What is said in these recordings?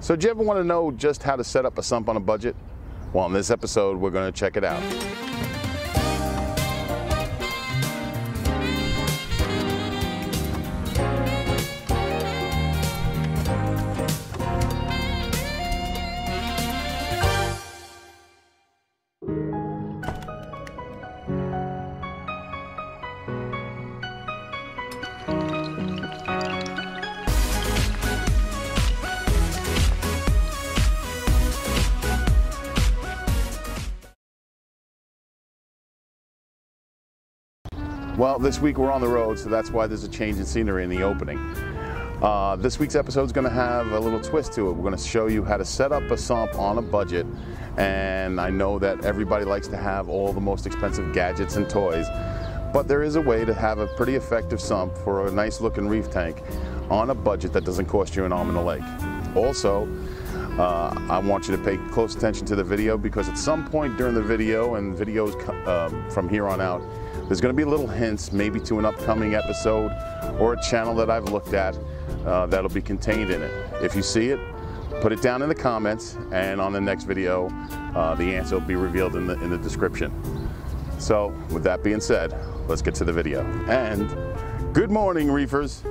So do you ever want to know just how to set up a sump on a budget? Well, in this episode, we're going to check it out. Well, this week we're on the road, so that's why there's a change in scenery in the opening. This week's episode is going to have a little twist to it. We're going to show you how to set up a sump on a budget. And I know that everybody likes to have all the most expensive gadgets and toys, but there is a way to have a pretty effective sump for a nice looking reef tank on a budget that doesn't cost you an arm and a leg. Also, I want you to pay close attention to the video, because at some point during the video and videos from here on out, there's going to be little hints, maybe to an upcoming episode or a channel that I've looked at that'll be contained in it. If you see it, put it down in the comments, and on the next video, the answer will be revealed in the description. So with that being said, let's get to the video. And good morning, reefers.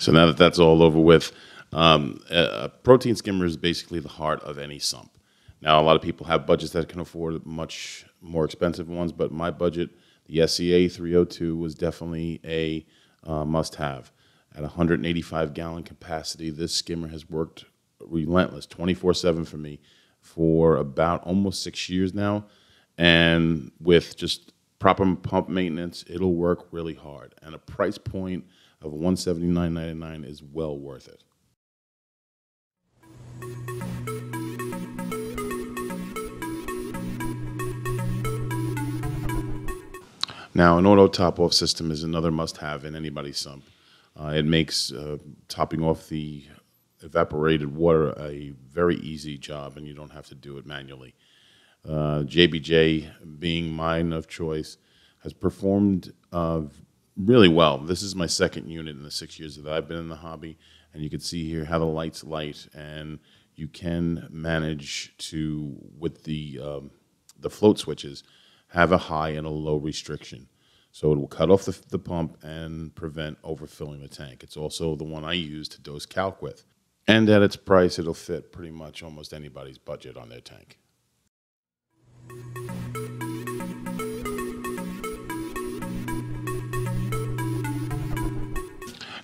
So now that that's all over with, a protein skimmer is basically the heart of any sump. Now, a lot of people have budgets that can afford much more expensive ones, but my budget, the SCA 302, was definitely a must-have. At 185-gallon capacity, this skimmer has worked relentless, 24/7 for me, for about almost 6 years now, and with just proper pump maintenance, it'll work really hard. And a price point of $179.99 is well worth it. Now, an auto top-off system is another must-have in anybody's sump. It makes topping off the evaporated water a very easy job, and you don't have to do it manually. JBJ, being mine of choice, has performed really well. This is my second unit in the 6 years that I've been in the hobby, and you can see here how the light's light, and you can manage to, with the float switches, have a high and a low restriction. So it will cut off the pump and prevent overfilling the tank. It's also the one I use to dose calc with. And at its price, it'll fit pretty much almost anybody's budget on their tank.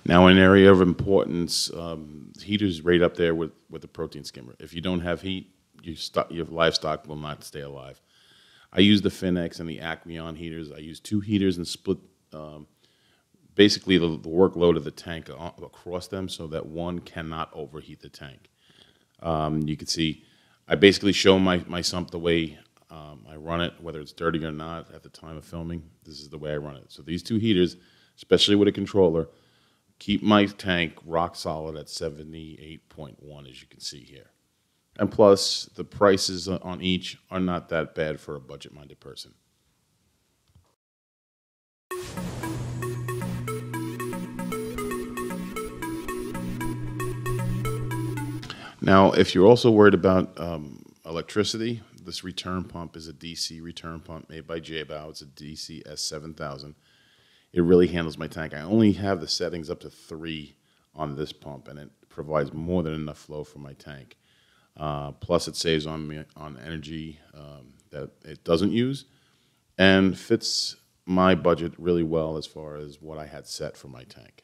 Now, an area of importance, heater's right up there with the protein skimmer. If you don't have heat, your livestock will not stay alive. I use the Finnex and the Acmeon heaters. I use two heaters and split basically the workload of the tank across them so that one cannot overheat the tank. You can see I basically show my sump the way I run it, whether it's dirty or not at the time of filming. This is the way I run it. So these two heaters, especially with a controller, keep my tank rock solid at 78.1, as you can see here. And plus, the prices on each are not that bad for a budget-minded person. Now, if you're also worried about electricity, this return pump is a DC return pump made by Jebao. It's a DC S 7000. It really handles my tank. I only have the settings up to 3 on this pump, and it provides more than enough flow for my tank. Plus, it saves on me on energy that it doesn't use, and fits my budget really well as far as what I had set for my tank.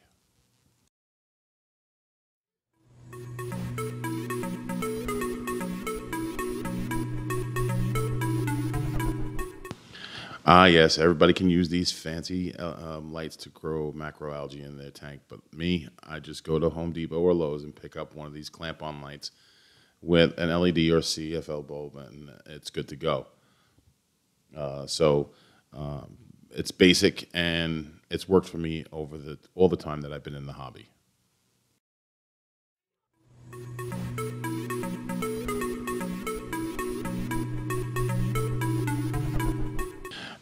Ah, yes, everybody can use these fancy lights to grow macroalgae in their tank, but me, I just go to Home Depot or Lowe's and pick up one of these clamp-on lights with an LED or CFL bulb, and it's good to go. So it's basic, and it's worked for me over all the time that I've been in the hobby.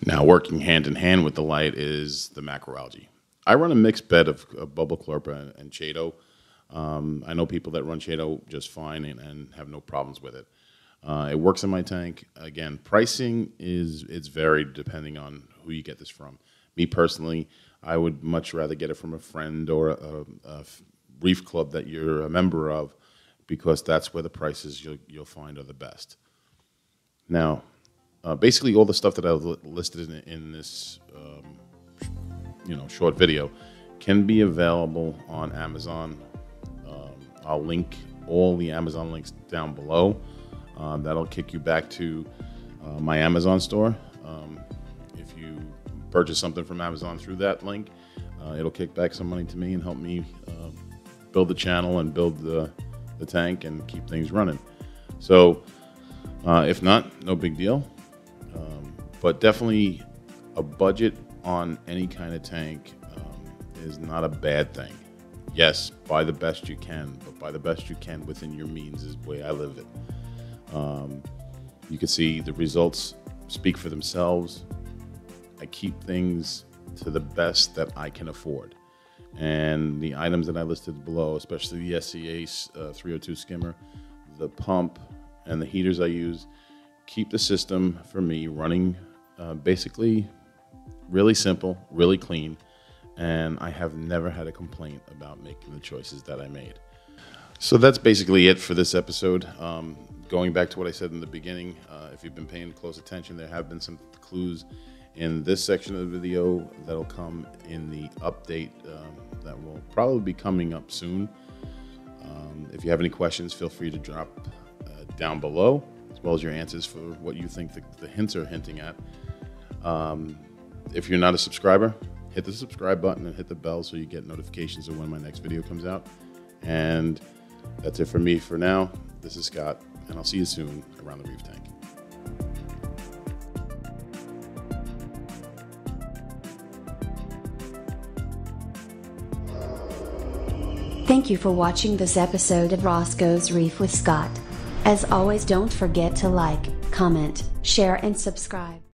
Now, working hand in hand with the light is the macroalgae. I run a mixed bed of bubble chlorpa and Chado. I know people that run Chado just fine and have no problems with it. It works in my tank. Again, pricing it's varied depending on who you get this from. Me personally, I would much rather get it from a friend or a reef club that you're a member of, because that's where the prices you'll find are the best. Now, basically all the stuff that I've listed in this short video can be available on Amazon. I'll link all the Amazon links down below. That'll kick you back to my Amazon store. If you purchase something from Amazon through that link, it'll kick back some money to me and help me build the channel and build the tank and keep things running. So if not, no big deal. But definitely a budget on any kind of tank is not a bad thing. Yes, buy the best you can, but buy the best you can within your means is the way I live it. You can see the results speak for themselves. I keep things to the best that I can afford, and the items that I listed below, especially the SCA 302 skimmer, the pump, and the heaters I use, keep the system for me running basically really simple, really clean, and I have never had a complaint about making the choices that I made. So that's basically it for this episode. Going back to what I said in the beginning, if you've been paying close attention, there have been some clues in this section of the video that'll come in the update that will probably be coming up soon. If you have any questions, feel free to drop down below, as well as your answers for what you think the hints are hinting at. If you're not a subscriber, hit the subscribe button and hit the bell so you get notifications of when my next video comes out. And that's it for me for now. This is Scott, and I'll see you soon around the reef tank. Thank you for watching this episode of Roscoe's Reef with Scott. As always, don't forget to like, comment, share, and subscribe.